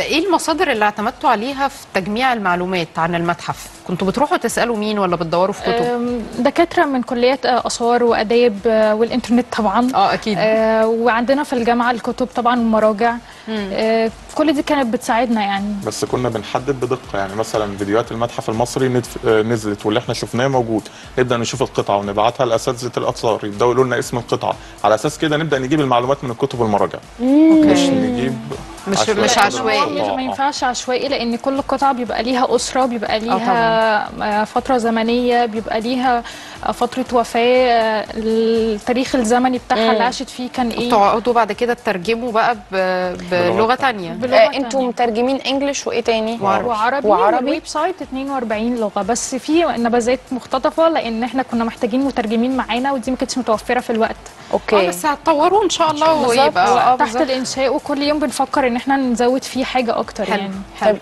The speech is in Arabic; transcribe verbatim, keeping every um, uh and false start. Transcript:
ايه المصادر اللي اعتمدتوا عليها في تجميع المعلومات عن المتحف؟ كنتوا بتروحوا تسالوا مين ولا بتدوروا في كتب؟ دكاتره من كليات اثار واداب والانترنت طبعا. اه اكيد. آه وعندنا في الجامعه الكتب طبعا والمراجع. آه كل دي كانت بتساعدنا يعني. بس كنا بنحدد بدقه، يعني مثلا فيديوهات المتحف المصري ندف... نزلت واللي احنا شفناه موجود، نبدا نشوف القطعه ونبعتها لاساتذه الاثار يبداوا يقولوا لنا اسم القطعه، على اساس كده نبدا نجيب المعلومات من الكتب والمراجع. مش نجيب مش عشوائي. مش عشوائي ما ينفعش عشوائي، لان كل قطعه بيبقى ليها اسره، بيبقى ليها فتره زمنيه، بيبقى ليها فتره وفاه، التاريخ الزمني بتاعها اللي عاشت فيه كان ايه. تقعدوا بعد كده تترجموا بقى بلغه ثانيه. انتوا مترجمين انجلش وايه تاني؟ وعربي. وعربي الويب سايت اتنين واربعين لغه، بس في نبذات مختطفه لان احنا كنا محتاجين مترجمين معانا ودي ما كانتش متوفره في الوقت. اوكي. بس هتطوروا ان شاء الله ويبقى تحت الانشاء، وكل يوم بنفكر ان احنا نزود فيه حاجه اكتر يعني. حلو.